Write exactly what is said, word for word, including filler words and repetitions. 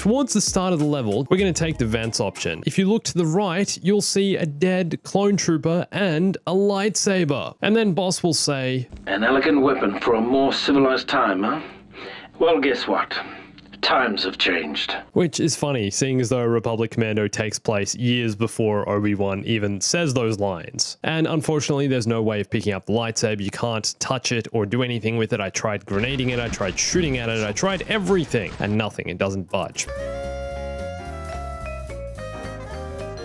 Towards the start of the level, we're going to take the vents option. If you look to the right, you'll see a dead clone trooper and a lightsaber. And then boss will say, "An elegant weapon for a more civilized time, huh? Well, guess what? Times have changed." Which is funny, seeing as though Republic Commando takes place years before Obi-Wan even says those lines. And unfortunately, there's no way of picking up the lightsaber. You can't touch it or do anything with it. I tried grenading it, I tried shooting at it, I tried everything, and nothing. It doesn't budge.